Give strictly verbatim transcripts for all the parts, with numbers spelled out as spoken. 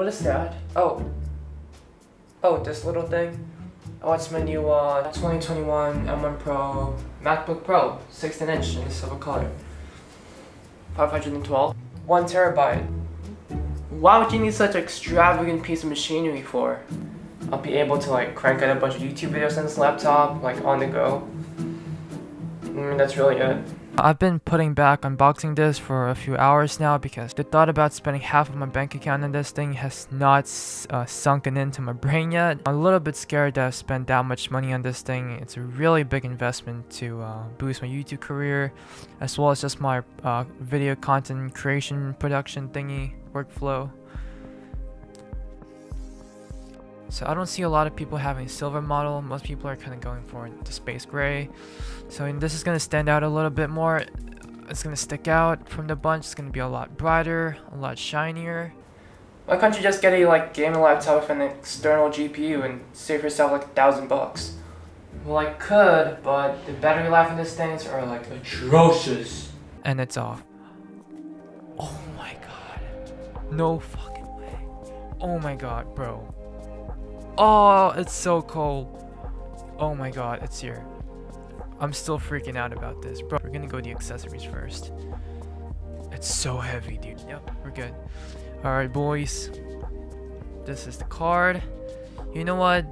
What is that? Oh. Oh, this little thing. Oh, it's my new uh, twenty twenty-one M one Pro MacBook Pro, sixteen inch in the silver color. five hundred twelve. One terabyte. Why would you need such an extravagant piece of machinery for? I'll be able to like crank out a bunch of YouTube videos on this laptop, like on the go. Mm, that's really it. I've been putting back unboxing this for a few hours now because the thought about spending half of my bank account on this thing has not uh, sunken into my brain yet. I'm a little bit scared that I've spent that much money on this thing. It's a really big investment to uh, boost my YouTube career, as well as just my uh, video content creation, production thingy, workflow. So I don't see a lot of people having a silver model. Most people are kind of going for the space gray. So and this is going to stand out a little bit more. It's going to stick out from the bunch. It's going to be a lot brighter, a lot shinier. Why can't you just get a like gaming laptop with an external G P U and save yourself like a thousand bucks? Well, I could, but the battery life of these things are like atrocious. And it's off. Oh my god. No fucking way. Oh my god, bro. Oh, it's so cold. Oh my god, it's here. I'm still freaking out about this, bro. We're gonna go the accessories first. It's so heavy, dude. Yep, we're good. All right, boys. This is the card. You know what?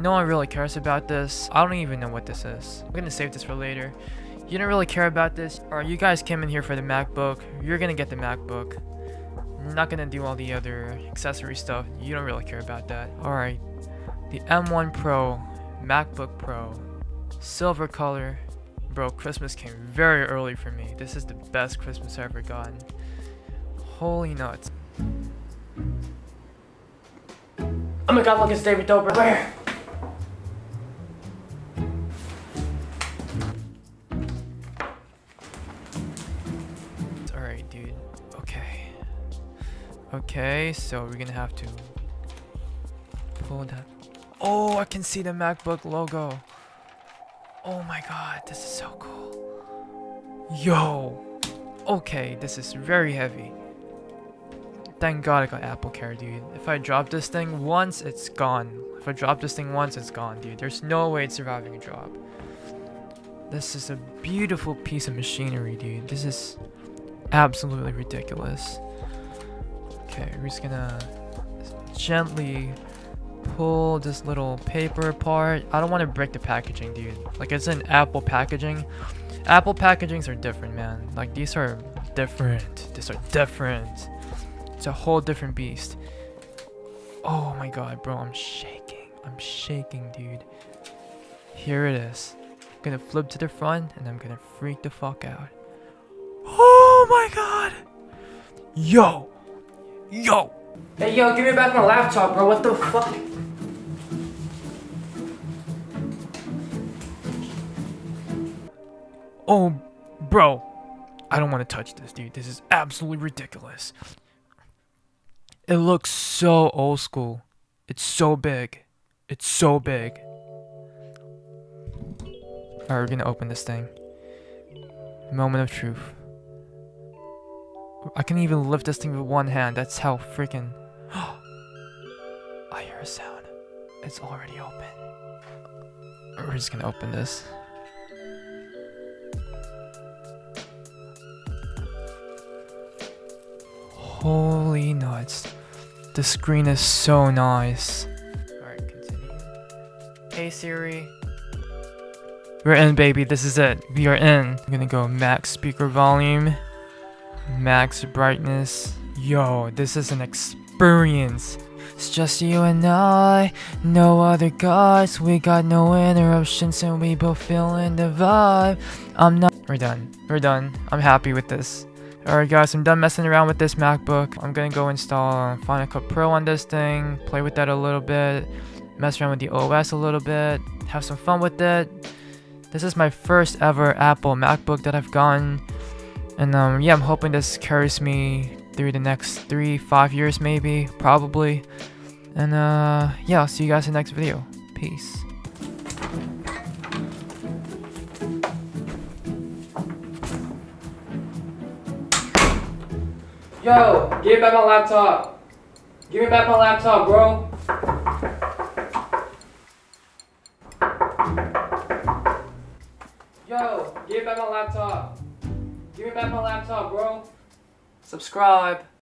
No one really cares about this. I don't even know what this is. I'm gonna save this for later. You don't really care about this. All right, you guys came in here for the MacBook. You're gonna get the MacBook. I'm not gonna do all the other accessory stuff. You don't really care about that. All right. The M one Pro, MacBook Pro, silver color. Bro, Christmas came very early for me. This is the best Christmas I've ever gotten. Holy nuts. Oh my god, look, it's David Dobrik. Where? Alright, dude. Okay. Okay, so we're gonna have to pull that. Oh, I can see the MacBook logo. Oh my god, this is so cool. Yo. Okay, this is very heavy. Thank god I got AppleCare, dude. If I drop this thing once, it's gone. If I drop this thing once, it's gone, dude. There's no way it's surviving a drop. This is a beautiful piece of machinery, dude. This is absolutely ridiculous. Okay, we're just gonna gently pull this little paper apart. I don't want to break the packaging, dude. Like, it's an Apple packaging. Apple packagings are different, man. Like, these are different. These are different. It's a whole different beast. Oh my god, bro. I'm shaking. I'm shaking, dude. Here it is. I'm gonna flip to the front and I'm gonna freak the fuck out. Oh my god. Yo. Yo. Hey, yo, give me back my laptop, bro. What the fuck? Oh, bro, I don't want to touch this, dude. This is absolutely ridiculous. It looks so old school. It's so big. It's so big. Alright, we're gonna open this thing. Moment of truth. I can even lift this thing with one hand. That's how freaking... I hear a sound. It's already open. We're just gonna open this. Holy nuts. The screen is so nice. Alright, continue. Hey Siri. We're in, baby. This is it. We are in. I'm gonna go max speaker volume. Max brightness. Yo, this is an experience. It's just you and I. No other guys. We got no interruptions and we both feeling the vibe. I'm not... We're done. We're done. I'm happy with this. Alright guys, I'm done messing around with this MacBook. I'm gonna go install Final Cut Pro on this thing, play with that a little bit, mess around with the O S a little bit, have some fun with it. This is my first ever Apple MacBook that I've gotten. And um, yeah, I'm hoping this carries me through the next three, five years maybe, probably. And uh, yeah, I'll see you guys in the next video. Peace. Yo, give me back my laptop. Give me back my laptop, bro. Yo, give me back my laptop. Give me back my laptop, bro. Subscribe.